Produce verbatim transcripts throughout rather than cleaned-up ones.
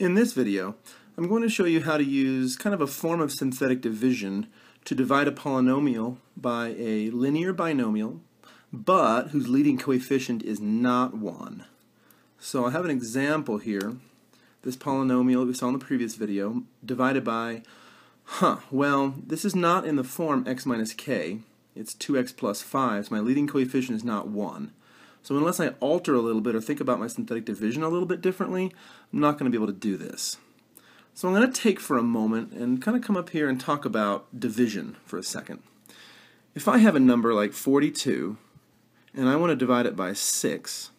In this video, I'm going to show you how to use kind of a form of synthetic division to divide a polynomial by a linear binomial, but whose leading coefficient is not one. So I have an example here. This polynomial we saw in the previous video, divided by, huh, well, this is not in the form x minus k. It's two x plus five, so my leading coefficient is not one. So unless I alter a little bit or think about my synthetic division a little bit differently, I'm not going to be able to do this. So I'm going to take for a moment and kind of come up here and talk about division for a second. If I have a number like forty-two and I want to divide it by six,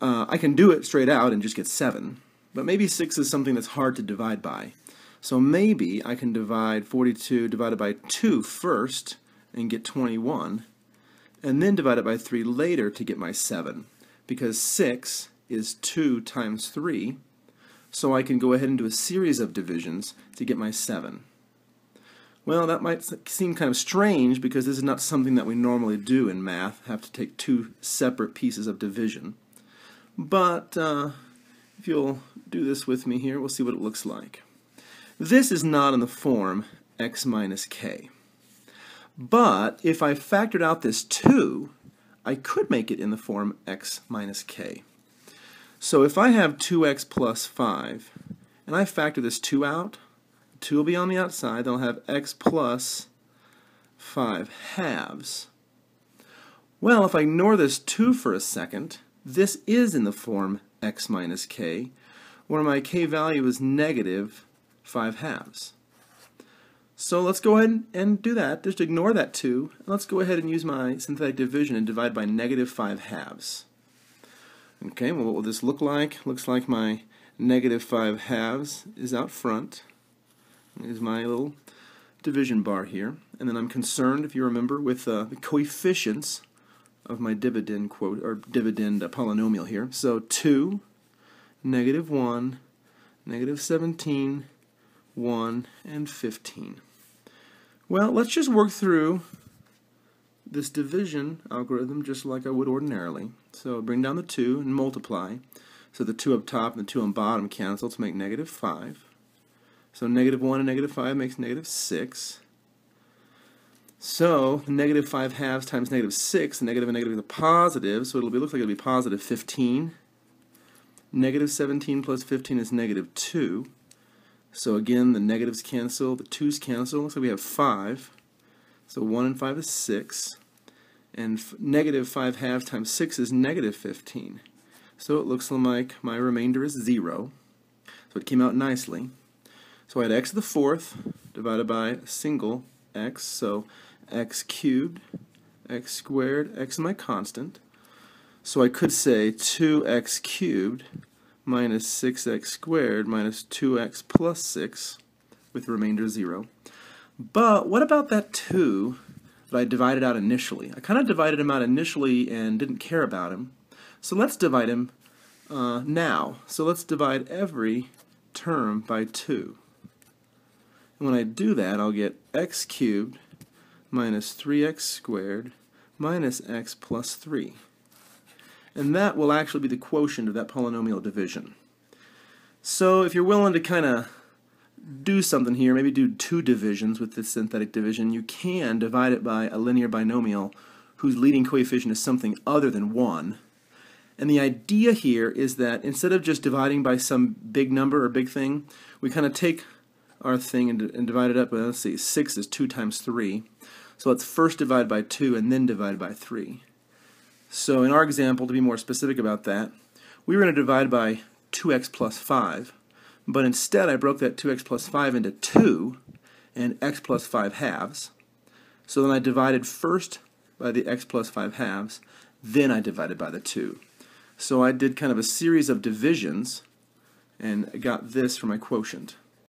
uh, I can do it straight out and just get seven, but maybe six is something that's hard to divide by. So maybe I can divide forty-two divided by two first and get twenty-one, and then divide it by three later to get my seven, because six is two times three, so I can go ahead and do a series of divisions to get my seven. Well, that might seem kind of strange, because this is not something that we normally do in math, have to take two separate pieces of division. But uh, if you'll do this with me here, we'll see what it looks like. This is not in the form x minus k. But if I factored out this two, I could make it in the form x minus k. So if I have two x plus five, and I factor this two out, two will be on the outside, then I'll have x plus five halves. Well, if I ignore this two for a second, this is in the form x minus k, where my k value is negative five halves. So let's go ahead and do that. Just ignore that two. Let's go ahead and use my synthetic division and divide by negative five halves. Okay, well, what will this look like? Looks like my negative five halves is out front. Here's my little division bar here. And then I'm concerned, if you remember, with uh, the coefficients of my dividend quote or dividend uh, polynomial here. So two, negative one, negative seventeen, one, and fifteen. Well, let's just work through this division algorithm just like I would ordinarily. So bring down the two and multiply. So the two up top and the two on bottom cancel to make negative five. So negative one and negative five makes negative six. So negative five halves times negative six, the negative and negative is a positive, so it'll be, looks like it'll be positive fifteen. Negative seventeen plus fifteen is negative two. So again, the negatives cancel, the twos cancel, so we have five. So one and five is six, and f negative five halves times six is negative fifteen. So it looks like my remainder is zero. So it came out nicely. So I had x to the fourth divided by a single x, so x cubed, x squared, x is my constant. So I could say two x cubed minus six x squared minus two x plus six, with the remainder zero. But what about that two that I divided out initially? I kind of divided him out initially and didn't care about him. So let's divide him uh, now. So let's divide every term by two. And when I do that, I'll get x cubed minus three x squared minus x plus three. And that will actually be the quotient of that polynomial division. So if you're willing to kind of do something here, maybe do two divisions with this synthetic division, you can divide it by a linear binomial whose leading coefficient is something other than one. And the idea here is that instead of just dividing by some big number or big thing, we kind of take our thing and, and divide it up by, let's see, six is two times three. So let's first divide by two and then divide by three. So in our example, to be more specific about that, we were going to divide by two x plus five, but instead I broke that two x plus five into two and x plus five halves. So then I divided first by the x plus five halves, then I divided by the two. So I did kind of a series of divisions and got this for my quotient.